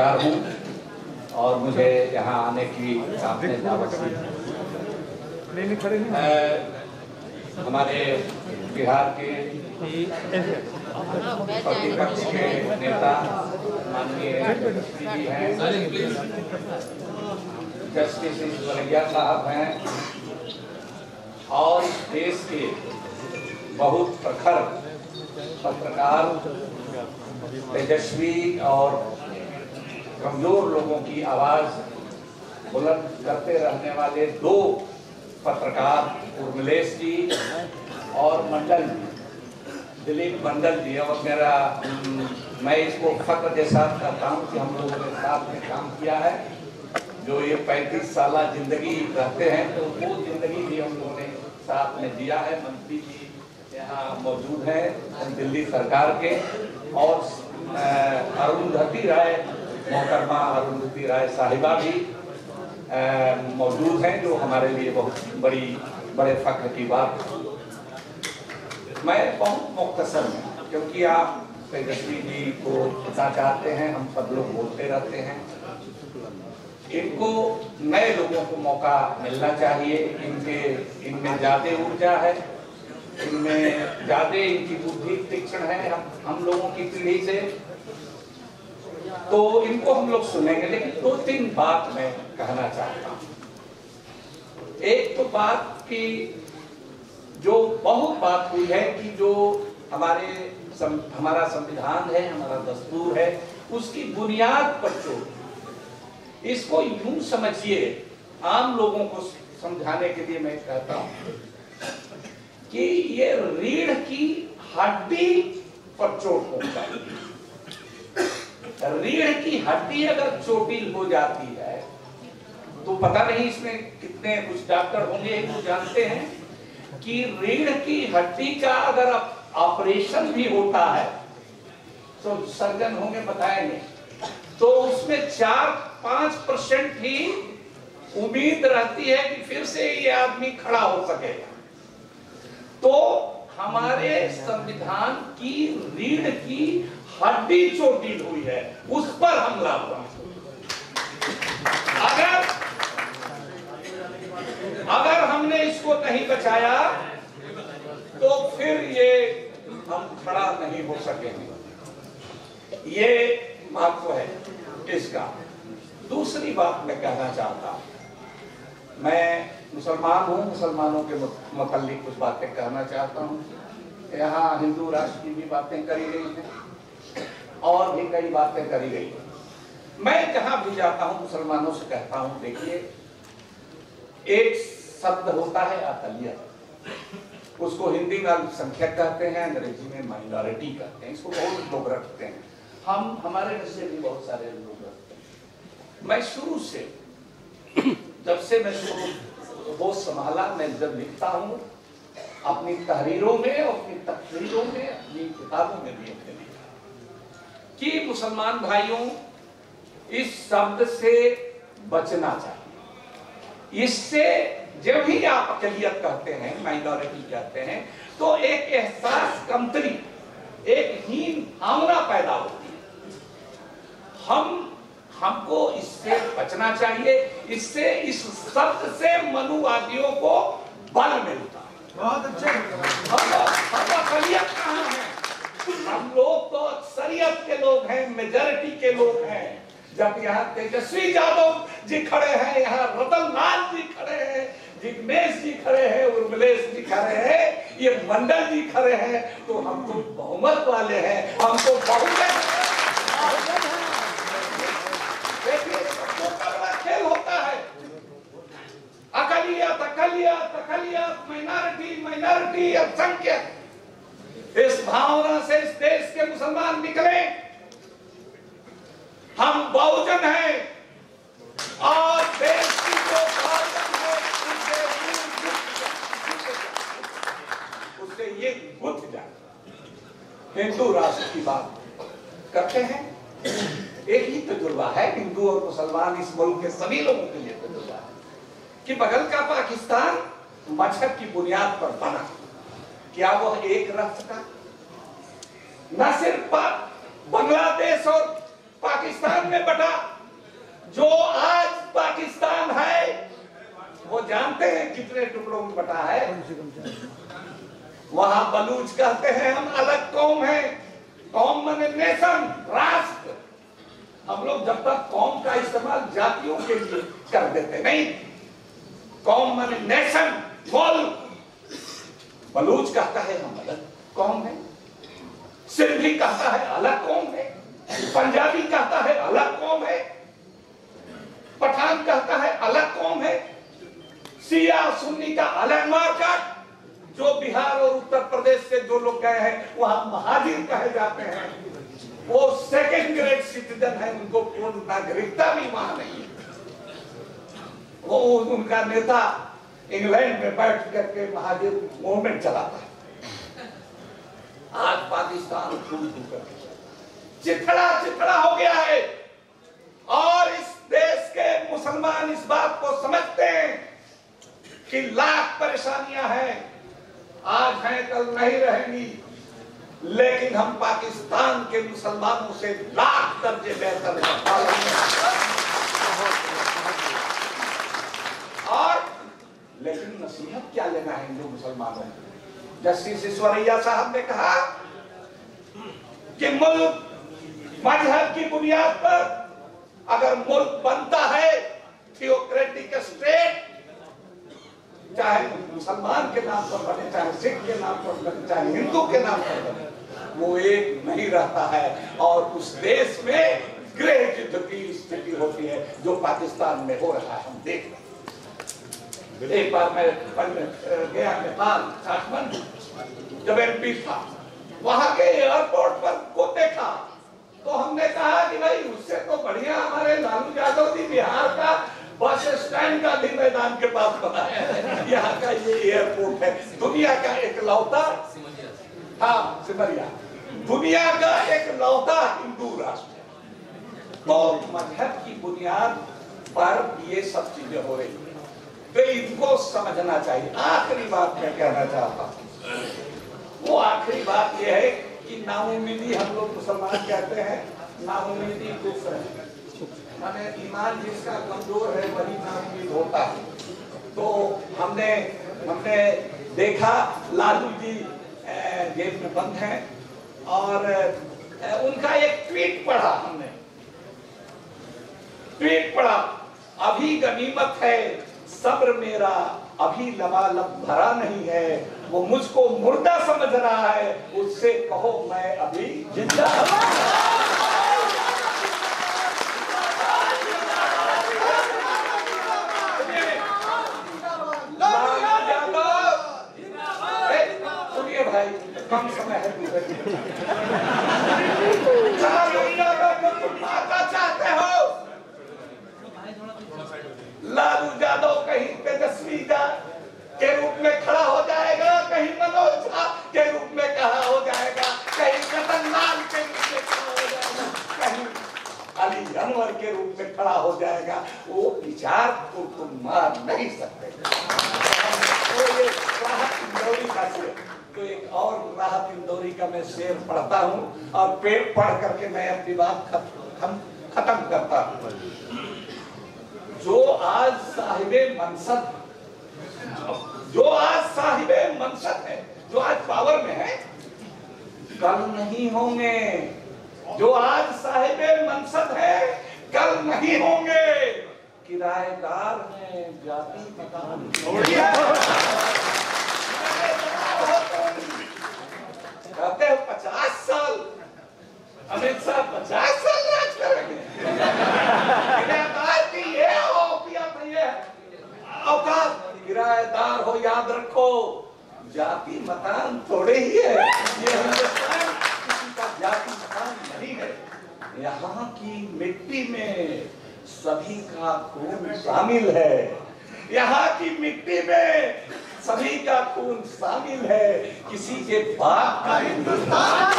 शुक्रगुजार हूँ और मुझे यहाँ आने की आपने दावत दी। हमारे बिहार के विपक्ष के नेता माननीय जस्टिस ईश्वरैया साहब हैं और देश के बहुत प्रखर पत्रकार तेजस्वी और कमजोर लोगों की आवाज बुलंद करते रहने वाले दो पत्रकार उर्मिलेश जी और मंडल दिलीप मंडल जी। और मेरा मैं इसको फख्र के साथ कहता हूँ कि हम लोगों ने साथ में काम किया है। जो ये 35 साल जिंदगी रहते हैं तो वो जिंदगी भी हम लोगों ने साथ में जिया है। मंत्री जी यहाँ मौजूद हैं दिल्ली सरकार के और अरुण धरती राय मोहतरमा अरुण राय साहिबा भी मौजूद हैं जो हमारे लिए बहुत बड़े फख्र की बात। मैं बहुत मुख्तसर हूँ क्योंकि आप तेजस्वी जी को पता चाहते हैं, हम सब लोग बोलते रहते हैं। इनको नए लोगों को मौका मिलना चाहिए। इनमें ज़्यादा ऊर्जा है, इनमें ज़्यादा इनकी बुद्धि तीक्ष्ण है हम लोगों की पीढ़ी से, तो इनको हम लोग सुनेंगे। लेकिन दो तीन बात मैं कहना चाहता हूँ। एक तो बात की जो बहुत बात हुई है कि जो हमारा संविधान है, हमारा दस्तूर है, उसकी बुनियाद पर चोट। इसको यूं समझिए, आम लोगों को समझाने के लिए मैं कहता हूँ कि ये रीढ़ की हड्डी पर चोट पहुंचाएगी। रीढ़ की हड्डी अगर चोटिल हो जाती है तो पता नहीं इसमें कितने कुछ डॉक्टर होंगे जो जानते हैं कि रीढ़ की हड्डी का अगर ऑपरेशन भी होता है तो सर्जन होंगे बताएंगे, तो उसमें 4-5% ही उम्मीद रहती है कि फिर से ये आदमी खड़ा हो सकेगा। तो हमारे संविधान की रीढ़ की हड्डी चोटिल हुई है, उस पर हमला हुआ। अगर हमने इसको नहीं बचाया तो फिर ये हम खड़ा नहीं हो सकेंगे। ये महत्व है इसका। दूसरी बात मैं कहना चाहता हूं, मैं मुसलमान हूं, मुसलमानों के मुताल्लिक कुछ बातें कहना चाहता हूं। यहाँ हिंदू राष्ट्र की भी बातें करी गई हैं और भी कई बातें करी गई। मैं जहां भी जाता हूं मुसलमानों से कहता हूं, देखिए एक शब्द होता है अकलियत, उसको हिंदी में अल्पसंख्यक कहते हैं, अंग्रेजी में माइनॉरिटी कहते हैं। इसको बहुत लोग रखते हैं, हम हमारे नजर भी बहुत सारे लोग रखते हैं। मैं शुरू से जब से मैं होश संभाला, मैं जब लिखता हूं अपनी तहरीरों में, अपनी तकरीरों में, अपनी किताबों में भी कि मुसलमान भाइयों इस शब्द से बचना चाहिए। इससे जब भी आप अकलियत कहते हैं, माइनॉरिटी कहते हैं, तो एक एहसास कमतरी, एक हीन भावना पैदा होती है। हमको इससे बचना चाहिए। इससे इस शब्द से मनुवादियों को बल मिलता है। बहुत अच्छे अकलियत कहाँ है? हम लोग तो अक्सरियत के लोग हैं, मेजॉरिटी के लोग हैं। जब यहाँ तेजस्वी यादव जी खड़े हैं, यहाँ रतनलाल जी खड़े हैं, जिग्नेश जी खड़े हैं, उर्मिलेश जी खड़े हैं, ये मंडल जी खड़े हैं, तो हम तो बहुमत वाले हैं, हम तो बहुमत। देखिए बड़ा खेल होता है, अकलियत अकलियत अकलियत, माइनॉरिटी माइनॉरिटी, अल्पसंख्यक। इस भावना से इस देश के मुसलमान निकले। हम बहुजन हैं और देश की जो उससे ये गुथ जाए। हिंदू राष्ट्र की बात करते हैं, एक ही तजुर्बा है हिंदू और मुसलमान, इस मुल्क के सभी लोगों के लिए तजुर्बा है कि बगल का पाकिस्तान मजहब की बुनियाद पर बना। क्या वो एक रह सका? न सिर्फ बांग्लादेश और पाकिस्तान में बटा। जो आज पाकिस्तान है वो जानते हैं कितने टुकड़ों में बटा है। वहां बलूच कहते हैं हम अलग कौम है, कौम माने नेशन, राष्ट्र। हम लोग जब तक कौम का इस्तेमाल जातियों के लिए कर देते नहीं, कौम माने नेशन, बलूच कहता है हम अलग कौम है, सिंधी कहता है अलग कौम है, पंजाबी कहता है अलग कौम है, पठान कहता है अलग कौम है, सिया सुन्नी का अलग मार्केट। जो बिहार और उत्तर प्रदेश से जो लोग गए हैं वहां महाजिर कहे जाते हैं, वो सेकेंड ग्रेड सिटीजन है, उनको पूर्ण नागरिकता भी वहां नहीं है। वो उनका नेता इंग्लैंड में बैठ करके महाजिर मूवमेंट चलाता है। आज पाकिस्तान चिथड़ा चिथड़ा हो गया है और इस देश के मुसलमान इस बात को समझते हैं कि लाख परेशानियां हैं, आज हैं कल नहीं रहेंगी, लेकिन हम पाकिस्तान के मुसलमानों से लाख दर्जे बेहतर हैं। और लेकिन नसीहत क्या लेना है हिंदू मुसलमानों को? जस्टिस ईश्वरैया साहब ने कहा कि मुल्क मजहब की बुनियाद पर अगर मुल्क बनता है थियोक्रेटिक स्टेट, चाहे मुसलमान के नाम पर बने, चाहे सिख के नाम पर बने, चाहे हिंदू के नाम पर बने, वो एक नहीं रहता है और उस देश में गृह युद्ध की स्थिति होती है जो पाकिस्तान में हो रहा है, हम देख रहे हैं। एक बार मैं गया नेपाल, काठमांडू, जब MP था, वहां के एयरपोर्ट पर को देखा तो हमने कहा कि भाई उससे तो बढ़िया हमारे लालू यादव जी बिहार का बस स्टैंड का भी मैदान के पास बना है, यहाँ का ये एयरपोर्ट है, दुनिया का एकलौता, हाँ सिमरिया, दुनिया का एकलौता हिंदू राष्ट्र। तो मजहब की बुनियाद पर ये सब चीजें हो रही है, तो इनको समझना चाहिए। आखिरी बात मैं कहना चाहता हूँ, वो आखिरी बात ये है कि नाउमीदी, हम लोग मुसलमान कहते हैं नाउमीदी कुफ्र है, माने ईमान जिसका कमजोर है वही नाउम्मीद होता है। तो हमने देखा लालू जी जेल में बंद हैं और उनका एक ट्वीट पढ़ा, हमने ट्वीट पढ़ा, अभी गनीमत है सब्र मेरा, अभी लबालब भरा नहीं है, वो मुझको मुर्दा समझ रहा है उससे कहो मैं अभी जिंदा हूं। कम समय है चाहते हो लालू यादव कहीं तेजस्वी के रूप में खड़ा हो जाएगा, कहीं मनोज झा के रूप में खड़ा हो जाएगा, कहीं रतन लाल के रूप में खड़ा हो जाएगा, कहीं अली अनवर के रूप में खड़ा हो जाएगा, वो विचार को तुम मार नहीं सकते। तो ये राहत इंदौरी का शेर, तो एक और राहत इंदौरी का मैं शेर पढ़ता हूँ और पेड़ पढ़ करके मैं अपनी बात खत्म करता हूँ। जो आज साहिबे मनसब है, जो आज पावर में है, कल नहीं होंगे। जो आज साहिबे मनसब है कल नहीं होंगे, किराएदार है, जाति मकान कहते हैं। 50 साल अमित शाह 50 साल राज करेंगे, किराएदार की ये हो पिया भैया औकात, किराएदार हो याद रखो, जाति मतान थोड़े ही है, ये हिंदुस्तान किसी का जाति मतान नहीं है, यहाँ की मिट्टी में सभी का खून शामिल है, यहाँ की मिट्टी में सभी का खून शामिल है, किसी के बाप का हिंदुस्तान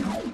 है।